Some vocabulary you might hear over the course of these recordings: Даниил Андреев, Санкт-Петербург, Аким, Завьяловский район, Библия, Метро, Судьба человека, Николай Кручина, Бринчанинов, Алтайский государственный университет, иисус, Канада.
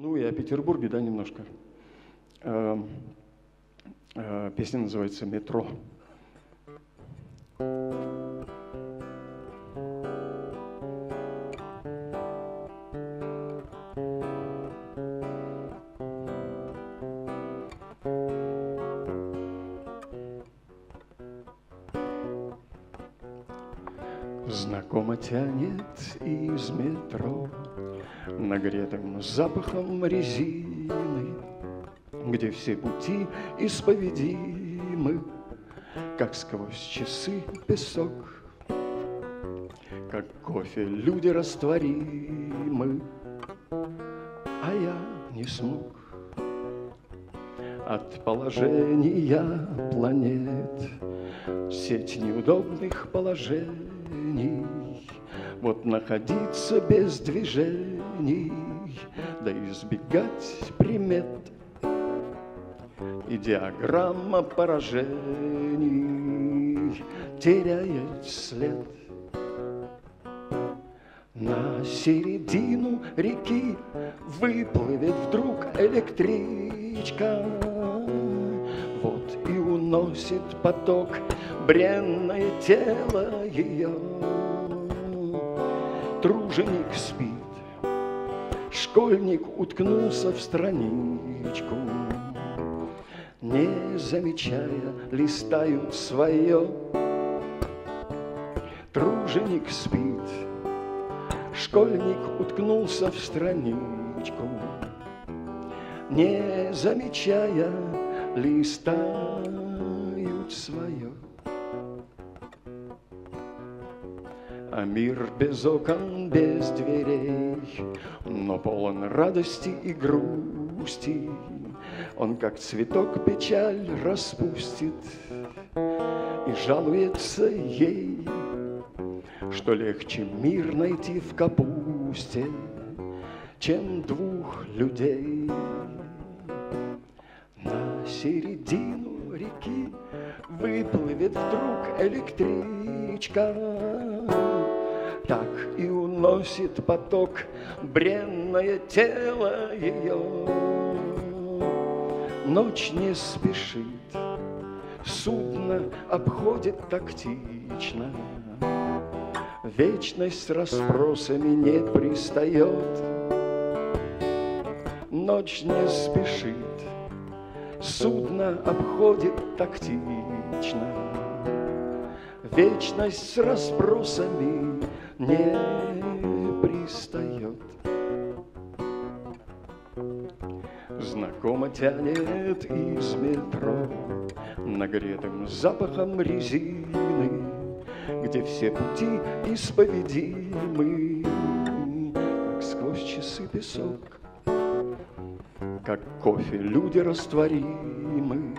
Ну и о Петербурге, да, немножко. Песня называется «Метро». Знакомо тянет из метро нагретым запахом резины, где все пути исповедимы, как сквозь часы песок, как кофе люди растворимы, а я не смог от положения планет, сеть неудобных положений. Вот находиться без движений, да избегать примет и диаграмма поражений теряет след. На середину реки выплывет вдруг электричка, вот и уносит поток бренное тело ее. Труженик спит, школьник уткнулся в страничку, не замечая, листают свое. Труженик спит, школьник уткнулся в страничку, не замечая, листают свое. А мир без окон, без дверей, но полон радости и грусти. Он, как цветок, печаль распустит и жалуется ей, что легче мир найти в капусте, чем двух людей. На середину реки выплывет вдруг электричка, так и уносит поток бренное тело ее. Ночь не спешит, судно обходит тактично, вечность с расспросами не пристает. Ночь не спешит, судно обходит тактично, вечность с расспросами не пристает. Знакомо тянет из метро нагретым запахом резины, где все пути исповедимы, как сквозь часы песок, как кофе люди растворимы,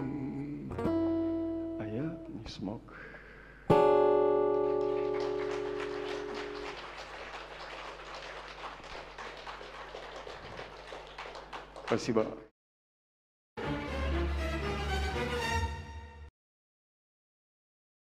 а я не смог. Спасибо.